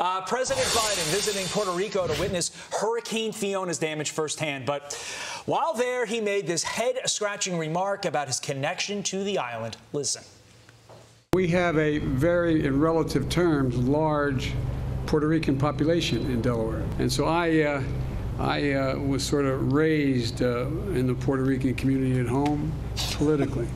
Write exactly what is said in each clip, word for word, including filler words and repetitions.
Uh, President Biden visiting Puerto Rico to witness Hurricane Fiona's damage firsthand. But while there, he made this head-scratching remark about his connection to the island. Listen. We have a very, in relative terms, large Puerto Rican population in Delaware. And so I, uh, I uh, was sort of raised uh, in the Puerto Rican community at home politically.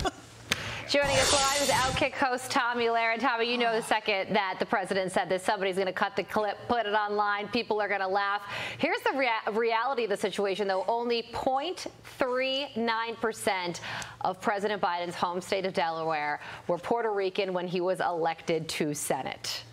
Joining us live is OutKick host Tomi Lahren. Tomi, you know the second that the president said this, somebody's going to cut the clip, put it online, people are going to laugh. Here's the rea reality of the situation, though. Only zero point three nine percent of President Biden's home state of Delaware were Puerto Rican when he was elected to Senate.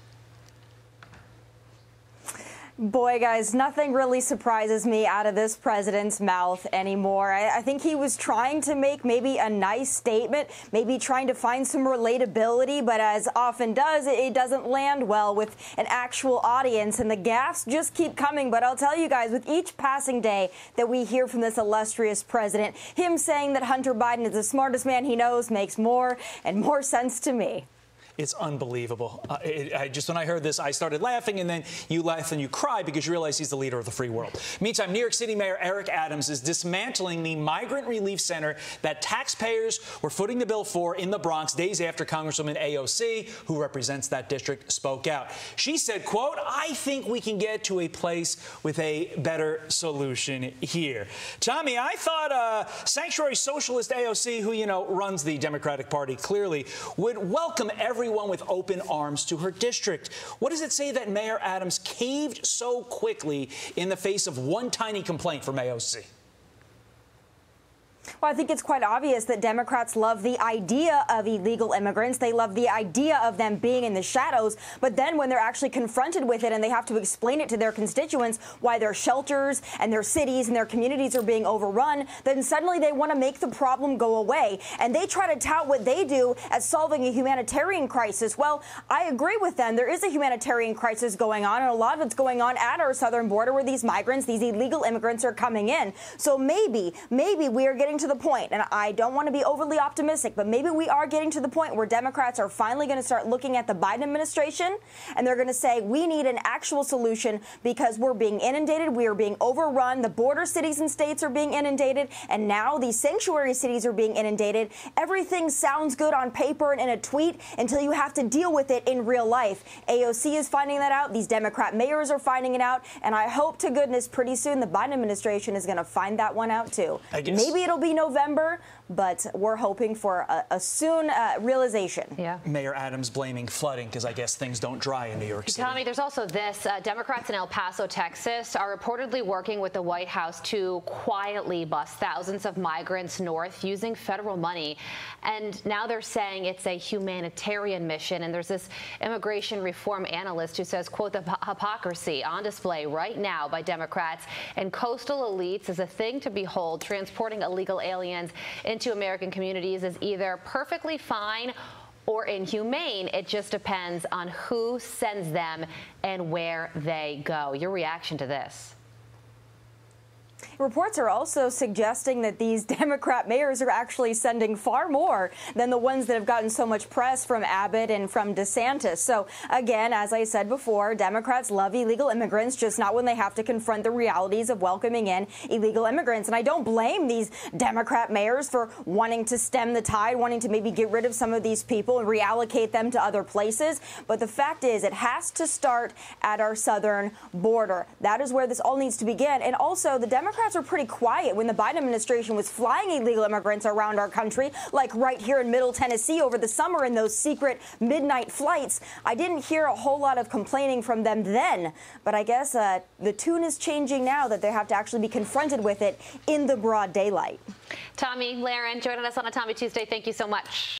Boy, guys, nothing really surprises me out of this president's mouth anymore. I, I think he was trying to make maybe a nice statement, maybe trying to find some relatability, but as often does, it, it doesn't land well with an actual audience, and the gaffes just keep coming. But I'll tell you guys, with each passing day that we hear from this illustrious president, him saying that Hunter Biden is the smartest man he knows makes more and more sense to me. It's unbelievable. Uh, it, I just when I heard this, I started laughing, and then you laugh and you cry because you realize he's the leader of the free world. Meantime, New York City Mayor Eric Adams is dismantling the migrant relief center that taxpayers were footing the bill for in the Bronx days after Congresswoman A O C, who represents that district, spoke out. She said, quote, "I think we can get to a place with a better solution here." Tomi, I thought uh, sanctuary socialist A O C, who, you know, runs the Democratic Party clearly, would welcome everyone Everyone with open arms to her district. What does it say that Mayor Adams caved so quickly in the face of one tiny complaint from A O C? Well, I think it's quite obvious that Democrats love the idea of illegal immigrants. They love the idea of them being in the shadows. But then when they're actually confronted with it and they have to explain it to their constituents why their shelters and their cities and their communities are being overrun, then suddenly they want to make the problem go away. And they try to tout what they do as solving a humanitarian crisis. Well, I agree with them. There is a humanitarian crisis going on, and a lot of it's going on at our southern border where these migrants, these illegal immigrants, are coming in. So maybe, maybe we are getting to the point, and I don't want to be overly optimistic, but maybe we are getting to the point where Democrats are finally going to start looking at the Biden administration, and they're going to say, we need an actual solution because we're being inundated, we are being overrun, the border cities and states are being inundated, and now these sanctuary cities are being inundated. Everything sounds good on paper and in a tweet until you have to deal with it in real life. A O C is finding that out, these Democrat mayors are finding it out, and I hope to goodness pretty soon the Biden administration is going to find that one out too. I guess. Maybe it'll be November, but we're hoping for a, a soon uh, realization. Yeah. Mayor Adams blaming flooding because I guess things don't dry in New York City. Tomi, there's also this. Uh, Democrats in El Paso, Texas are reportedly working with the White House to quietly bus thousands of migrants north using federal money. And now they're saying it's a humanitarian mission. And there's this immigration reform analyst who says, quote, the hypocrisy on display right now by Democrats and coastal elites is a thing to behold. Transporting illegal aliens into American communities is either perfectly fine or inhumane. It just depends on who sends them and where they go. Your reaction to this? Reports are also suggesting that these Democrat mayors are actually sending far more than the ones that have gotten so much press from Abbott and from DeSantis. So, again, as I said before, Democrats love illegal immigrants, just not when they have to confront the realities of welcoming in illegal immigrants. And I don't blame these Democrat mayors for wanting to stem the tide, wanting to maybe get rid of some of these people and reallocate them to other places. But the fact is, it has to start at our southern border. That is where this all needs to begin. And also, the Democrats Democrats were pretty quiet when the Biden administration was flying illegal immigrants around our country, like right here in Middle Tennessee over the summer in those secret midnight flights. I didn't hear a whole lot of complaining from them then, but I guess uh, the tune is changing now that they have to actually be confronted with it in the broad daylight. Tomi Lahren joining us on a Tomi Tuesday. Thank you so much.